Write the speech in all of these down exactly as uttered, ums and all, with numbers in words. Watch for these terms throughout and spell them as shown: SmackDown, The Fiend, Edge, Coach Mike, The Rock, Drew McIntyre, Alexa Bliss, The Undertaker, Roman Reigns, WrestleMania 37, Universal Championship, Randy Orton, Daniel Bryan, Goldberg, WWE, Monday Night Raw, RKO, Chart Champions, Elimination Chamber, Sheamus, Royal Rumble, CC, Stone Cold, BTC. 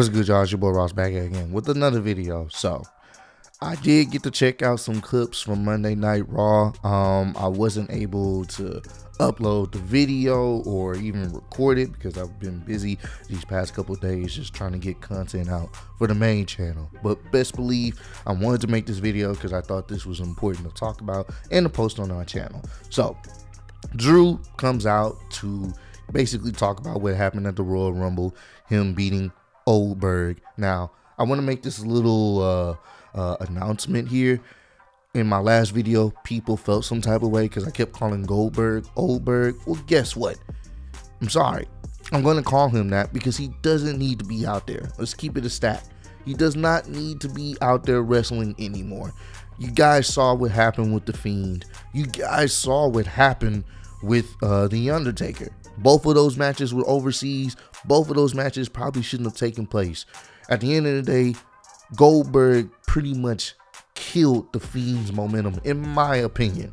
What's good, y'all? It's your boy Ross back again with another video. So I did get to check out some clips from Monday Night Raw. Um, I wasn't able to upload the video or even record it because I've been busy these past couple of days just trying to get content out for the main channel. But best believe I wanted to make this video because I thought this was important to talk about and to post on our channel. So Drew comes out to basically talk about what happened at the Royal Rumble, him beating Goldberg. Now, I want to make this little uh, uh, announcement here. In my last video, people felt some type of way because I kept calling Goldberg Goldberg. Well, guess what? I'm sorry. I'm going to call him that because he doesn't need to be out there. Let's keep it a stat. He does not need to be out there wrestling anymore. You guys saw what happened with The Fiend. You guys saw what happened with uh, The Undertaker. Both of those matches were overseas. Both of those matches probably shouldn't have taken place. At the end of the day, Goldberg pretty much killed The Fiend's momentum, in my opinion.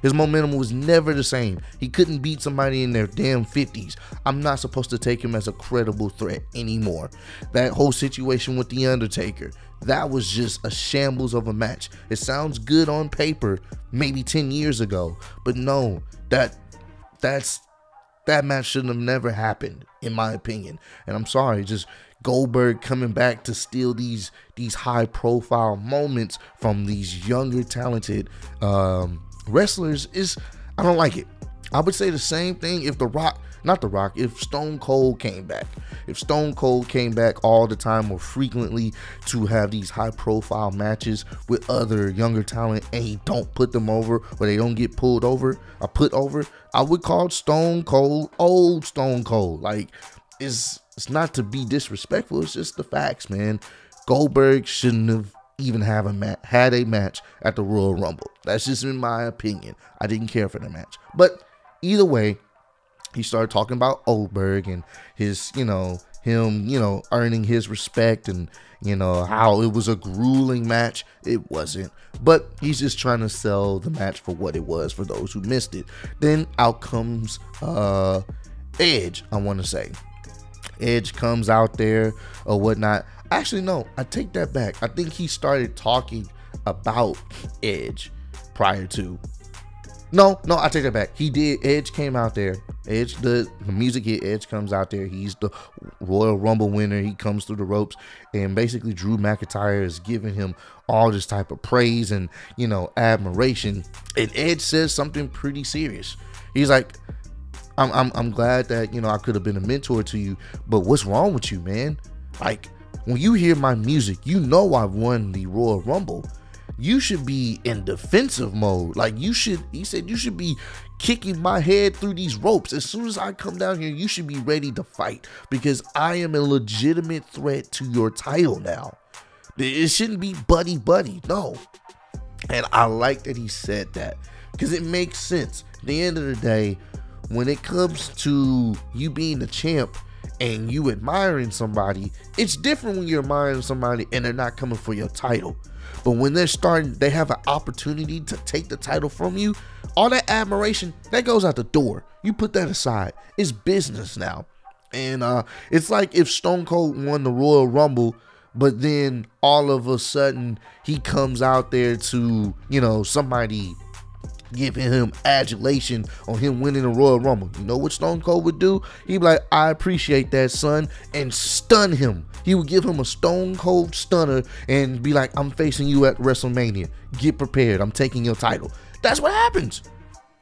His momentum was never the same. He couldn't beat somebody in their damn fifties. I'm not supposed to take him as a credible threat anymore. That whole situation with The Undertaker, that was just a shambles of a match. It sounds good on paper, maybe ten years ago, but no, that that's... that match shouldn't have never happened, in my opinion. And I'm sorry, just Goldberg coming back to steal these these high profile moments from these younger talented um, wrestlers is, I don't like it. I would say the same thing if The Rock, not The Rock, if Stone Cold came back. If Stone Cold came back all the time or frequently to have these high profile matches with other younger talent and he don't put them over or they don't get pulled over or put over, I would call Stone Cold old Stone Cold. Like, it's, it's not to be disrespectful, it's just the facts, man. Goldberg shouldn't have even have a mat had a match at the Royal Rumble. That's just in my opinion. I didn't care for the match. But either way, he started talking about Goldberg and his, you know, him, you know, earning his respect and, you know, how it was a grueling match. It wasn't, but he's just trying to sell the match for what it was for those who missed it. Then out comes uh, Edge, I want to say. Edge comes out there or whatnot. Actually, no, I take that back. I think he started talking about Edge prior to. No, no, I take that back. He did. Edge came out there. Edge, the, the music hit. Edge comes out there. He's the Royal Rumble winner. He comes through the ropes, and basically Drew McIntyre is giving him all this type of praise and, you know, admiration. And Edge says something pretty serious. He's like, I'm, I'm, I'm glad that, you know, I could have been a mentor to you, but what's wrong with you, man? Like, when you hear my music, you know I've won the Royal Rumble. You should be in defensive mode. Like, you should, he said, you should be kicking my head through these ropes. As soon as I come down here, you should be ready to fight because I am a legitimate threat to your title now. It shouldn't be buddy buddy, no. And I like that he said that because it makes sense. At the end of the day, when it comes to you being the champ and you admiring somebody, it's different when you're admiring somebody and they're not coming for your title. But when they're starting, they have an opportunity to take the title from you, all that admiration, that goes out the door. You put that aside. It's business now. And uh, it's like if Stone Cold won the Royal Rumble, but then all of a sudden he comes out there to, you know, somebody giving him adulation on him winning the Royal Rumble. You know what Stone Cold would do? He'd be like, I appreciate that, son, and stun him. He would give him a Stone Cold stunner and be like, I'm facing you at WrestleMania. Get prepared. I'm taking your title. That's what happens.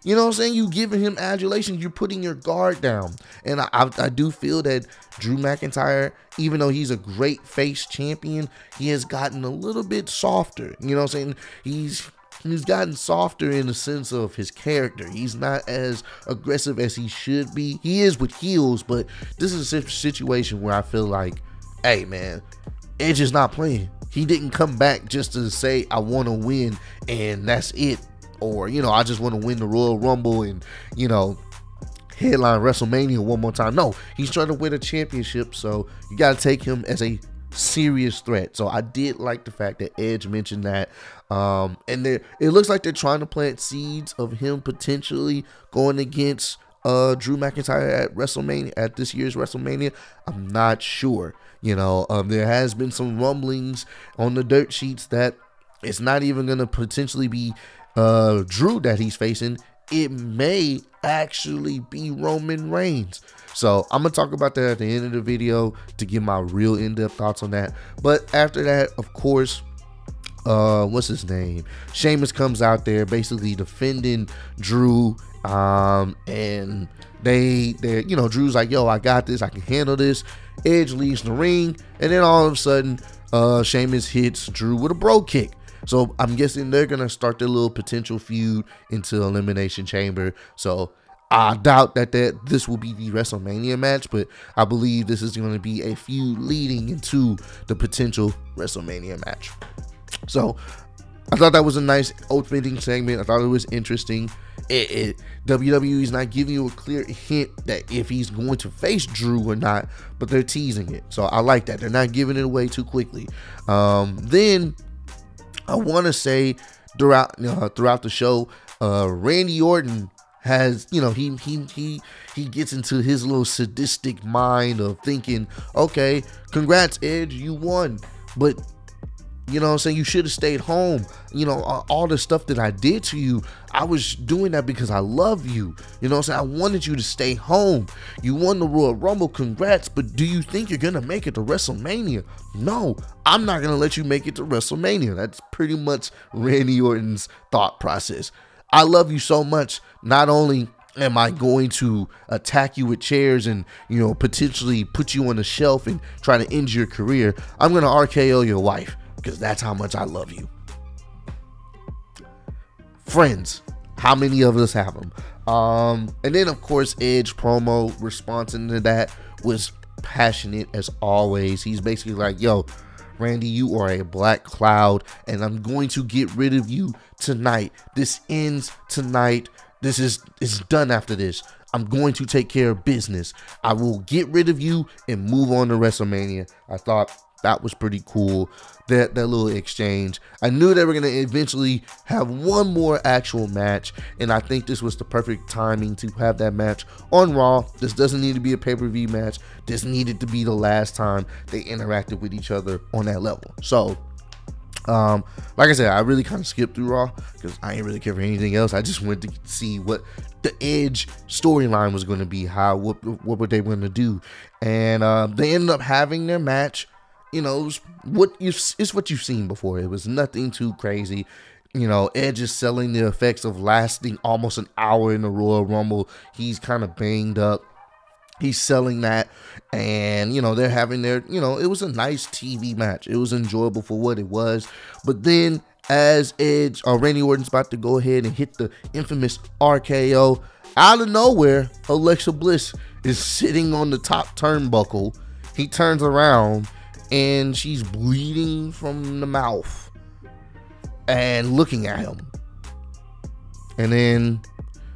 You know what I'm saying? You giving him adulation. You're putting your guard down. And I, I, I do feel that Drew McIntyre, even though he's a great face champion, he has gotten a little bit softer. You know what I'm saying? He's... He's gotten softer in the sense of his character. He's not as aggressive as he should be. He is with heels, but this is a situation where I feel like, hey, man, Edge is not playing. He didn't come back just to say, I want to win and that's it. Or, you know, I just want to win the Royal Rumble and, you know, headline WrestleMania one more time. No, he's trying to win a championship. So you got to take him as a serious threat. So I did like the fact that Edge mentioned that, um and there it looks like they're trying to plant seeds of him potentially going against uh Drew McIntyre at WrestleMania, at this year's WrestleMania. I'm not sure. You know, um, there has been some rumblings on the dirt sheets that it's not even going to potentially be uh, Drew that he's facing. It may actually be Roman Reigns. So I'm going to talk about that at the end of the video to give my real in-depth thoughts on that. But after that, of course, uh, what's his name? Sheamus comes out there basically defending Drew. Um, and they, they, you know, Drew's like, yo, I got this. I can handle this. Edge leaves the ring. And then all of a sudden, uh, Sheamus hits Drew with a bro kick. So I'm guessing they're going to start their little potential feud into Elimination Chamber. So I doubt that, that this will be the WrestleMania match, but I believe this is going to be a feud leading into the potential WrestleMania match. So I thought that was a nice opening segment. I thought it was interesting. It, it, W W E is not giving you a clear hint that if he's going to face Drew or not, but they're teasing it. So I like that. They're not giving it away too quickly. Um, then... I want to say throughout uh, throughout the show, uh, Randy Orton has, you know, he he he he gets into his little sadistic mind of thinking, okay, congrats Edge, you won, but you know what I'm saying, you should have stayed home. You know, all the stuff that I did to you, I was doing that because I love you. You know what I'm saying? I wanted you to stay home. You won the Royal Rumble, congrats, but do you think you're going to make it to WrestleMania? No, I'm not going to let you make it to WrestleMania. That's pretty much Randy Orton's thought process. I love you so much, not only am I going to attack you with chairs and, you know, potentially put you on the shelf and try to end your career, I'm going to R K O your wife. Because that's how much I love you. Friends, how many of us have them? Um, and then, of course, Edge promo responding to that was passionate as always. He's basically like, yo, Randy, you are a black cloud, and I'm going to get rid of you tonight. This ends tonight. This is it's done after this. I'm going to take care of business. I will get rid of you and move on to WrestleMania. I thought that was pretty cool, that that little exchange. I knew they were going to eventually have one more actual match, and I think this was the perfect timing to have that match on Raw. This doesn't need to be a pay-per-view match. This needed to be the last time they interacted with each other on that level. So um like I said, I really kind of skipped through Raw because I didn't really care for anything else. I just went to see what the Edge storyline was going to be, how what what were they going to do, and uh, they ended up having their match. You know, it was what you've, it's what you've seen before. It was nothing too crazy. You know, Edge is selling the effects of lasting almost an hour in the Royal Rumble. He's kind of banged up. He's selling that. And, you know, they're having their, you know, it was a nice T V match. It was enjoyable for what it was. But then as Edge, or Randy Orton's about to go ahead and hit the infamous R K O, out of nowhere, Alexa Bliss is sitting on the top turnbuckle. He turns around, and she's bleeding from the mouth and looking at him. And then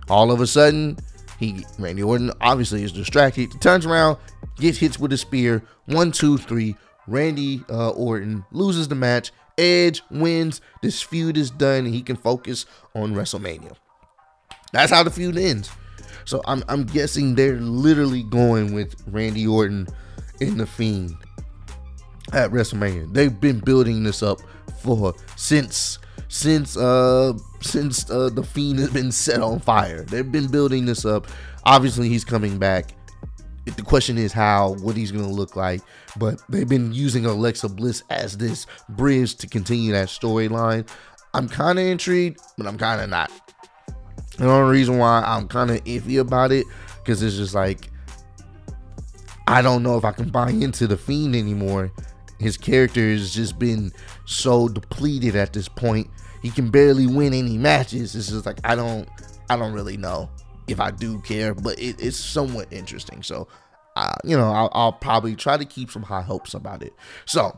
all of a sudden, he Randy Orton obviously is distracted. He turns around, gets hit with a spear. One, two, three. Randy uh, Orton loses the match. Edge wins. This feud is done, and he can focus on WrestleMania. That's how the feud ends. So I'm, I'm guessing they're literally going with Randy Orton and The Fiend at WrestleMania. They've been building this up for since since uh since uh The Fiend has been set on fire. They've been building this up. Obviously he's coming back. The question is how, what he's gonna look like, but they've been using Alexa Bliss as this bridge to continue that storyline. I'm kind of intrigued, but I'm kind of not. The only reason why I'm kind of iffy about it, because it's just like, I don't know if I can buy into The Fiend anymore. His character has just been so depleted at this point. He can barely win any matches. It's just like, I don't I don't really know if I do care, but it, it's somewhat interesting. So, uh, you know, I'll, I'll probably try to keep some high hopes about it. So,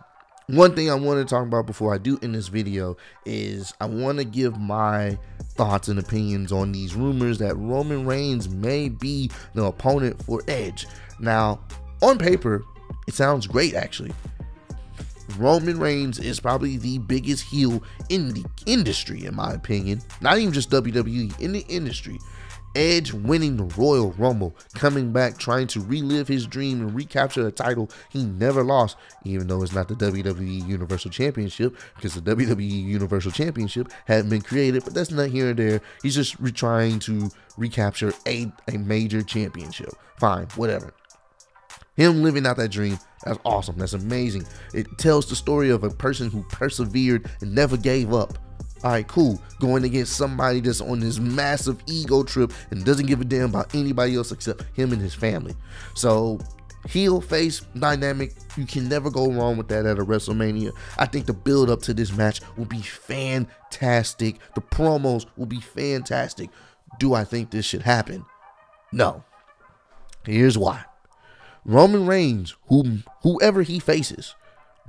one thing I want to talk about before I do in this video is I want to give my thoughts and opinions on these rumors that Roman Reigns may be the opponent for Edge. Now, on paper, it sounds great, actually. Roman Reigns is probably the biggest heel in the industry, in my opinion. Not even just W W E, in the industry. Edge winning the Royal Rumble, coming back, trying to relive his dream and recapture a title he never lost, even though it's not the W W E Universal Championship, because the W W E Universal Championship hadn't been created, but that's not here and there. He's just re trying to recapture a, a major championship. Fine, whatever. Him living out that dream, that's awesome, that's amazing. It tells the story of a person who persevered and never gave up. Alright, cool. Going against somebody that's on this massive ego trip and doesn't give a damn about anybody else except him and his family. So, heel, face, dynamic, you can never go wrong with that at a WrestleMania. I think the build up to this match will be fantastic. The promos will be fantastic. Do I think this should happen? No. Here's why. Roman Reigns, whom, whoever he faces,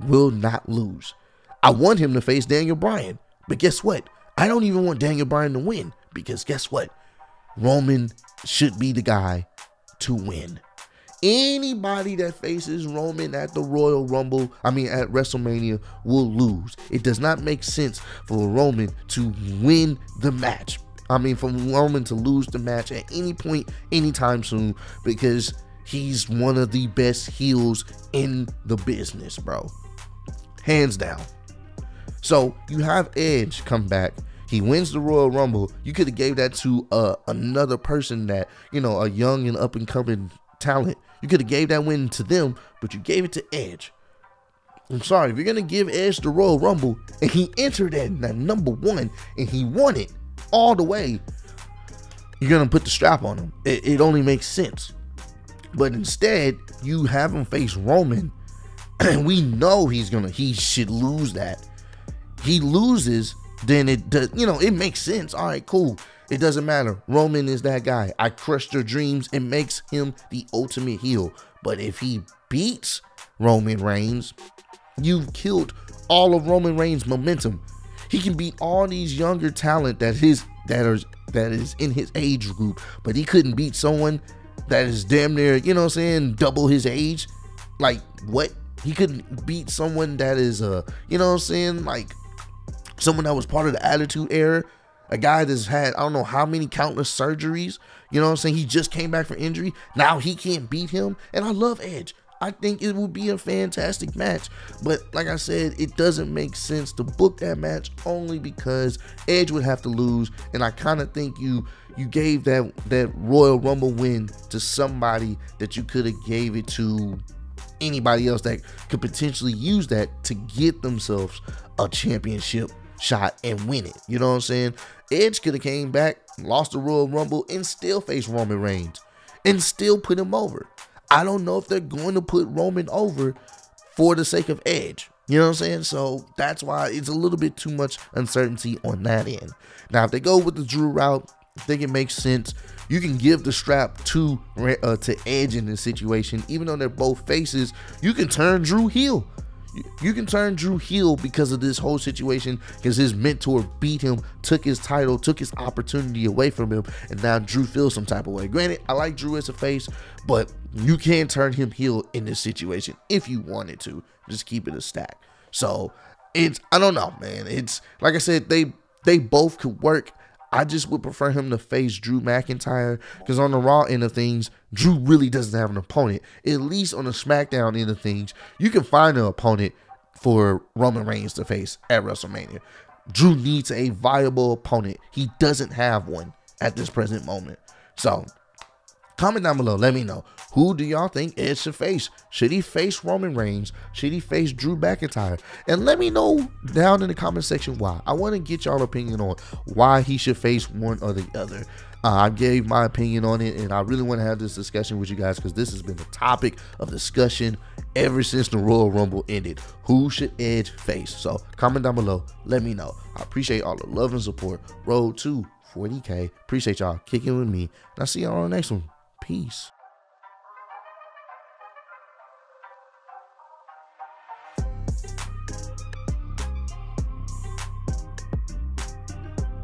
will not lose. I want him to face Daniel Bryan. But guess what? I don't even want Daniel Bryan to win, because guess what? Roman should be the guy to win. Anybody that faces Roman at the Royal Rumble, I mean at WrestleMania, will lose. It does not make sense for Roman to win the match. I mean, for Roman to lose the match at any point, anytime soon, because he's one of the best heels in the business, bro. Hands down. So you have Edge come back. He wins the Royal Rumble. You could have gave that to uh, another person that, you know, a young and up and coming talent. You could have gave that win to them, but you gave it to Edge. I'm sorry, if you're going to give Edge the Royal Rumble and he entered at number one and he won it all the way, you're going to put the strap on him. It, it only makes sense. But instead, you have him face Roman, and we know he's going to, he should lose that. He loses, then it does, you know, it makes sense. All right, cool. It doesn't matter. Roman is that guy. I crushed your dreams. It makes him the ultimate heel. But if he beats Roman Reigns, you've killed all of Roman Reigns' momentum. He can beat all these younger talent that his that is that is in his age group, but he couldn't beat someone that is damn near, you know what I'm saying, double his age. Like, what? He couldn't beat someone that is uh, you know what I'm saying, like someone that was part of the Attitude Era, a guy that's had, I don't know how many countless surgeries, you know what I'm saying? He just came back from injury. Now he can't beat him. And I love Edge. I think it would be a fantastic match. But like I said, it doesn't make sense to book that match only because Edge would have to lose. And I kind of think you you gave that, that Royal Rumble win to somebody that you could have gave it to anybody else that could potentially use that to get themselves a championship shot and win it. You know what I'm saying? Edge could have came back, lost the Royal Rumble, and still faced Roman Reigns and still put him over. I don't know if they're going to put Roman over for the sake of Edge. You know what I'm saying? So that's why it's a little bit too much uncertainty on that end. Now, if they go with the Drew route, I think it makes sense. You can give the strap to uh, to Edge in this situation. Even though they're both faces, you can turn Drew heel. You can turn Drew heel because of this whole situation, because his mentor beat him, took his title, took his opportunity away from him, and now Drew feels some type of way. Granted, I like Drew as a face, but you can turn him heel in this situation if you wanted to. Just keep it a stack. So it's, I don't know, man. It's like I said, they they both could work. I just would prefer him to face Drew McIntyre, because on the Raw end of things, Drew really doesn't have an opponent. At least on the SmackDown end of things, you can find an opponent for Roman Reigns to face at WrestleMania. Drew needs a viable opponent. He doesn't have one at this present moment. So, comment down below. Let me know. Who do y'all think Edge should face? Should he face Roman Reigns? Should he face Drew McIntyre? And let me know down in the comment section why. I want to get y'all opinion on why he should face one or the other. Uh, I gave my opinion on it, and I really want to have this discussion with you guys, because this has been the topic of discussion ever since the Royal Rumble ended. Who should Edge face? So comment down below. Let me know. I appreciate all the love and support. Road to forty K. Appreciate y'all kicking with me. And I'll see y'all on the next one. Peace.